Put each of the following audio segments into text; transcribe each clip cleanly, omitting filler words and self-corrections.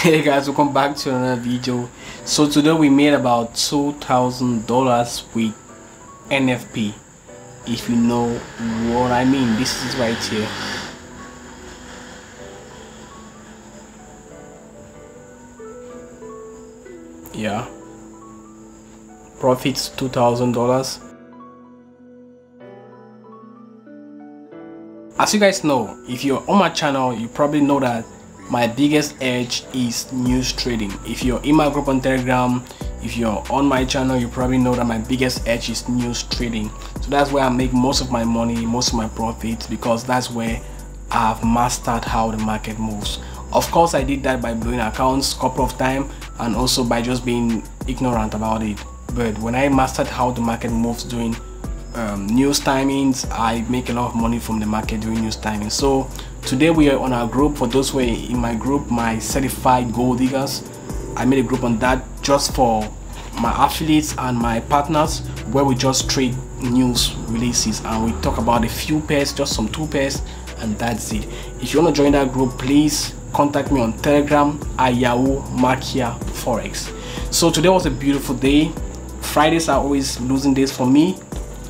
Hey guys, welcome back to another video. So today we made about $2,000 with NFP, if you know what I mean. This is right here. Yeah, profits $2,000. As you guys know, if you're on my channel, you probably know that my biggest edge is news trading. If you're in my group on Telegram, if you're on my channel, you probably know that my biggest edge is news trading. So that's where I make most of my money, most of my profits, because that's where I've mastered how the market moves. Of course, I did that by blowing accounts a couple of times and also by just being ignorant about it. But when I mastered how the market moves doing news timings, I make a lot of money from the market doing news timings. So today we are on our group. For those who are in my group, my certified gold diggers, I made a group on that just for my affiliates and my partners, where we just trade news releases and we talk about a few pairs, just some two pairs, and that's it. If you want to join that group, please contact me on Telegram at Yahoo Makia Forex. So today was a beautiful day. Fridays are always losing days for me.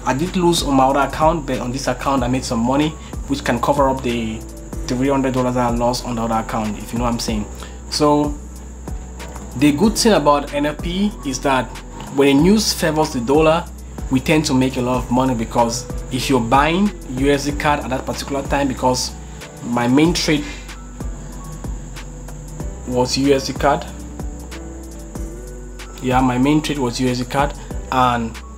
I did lose on my other account, but on this account I made some money, which can cover up the $300 I lost on the other account, if you know what I'm saying. So the good thing about NFP is that when the news favors the dollar, we tend to make a lot of money, because if you're buying USD card at that particular time, because my main trade was USD card. Yeah, my main trade was USD card, and